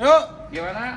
Yuk. Gimana?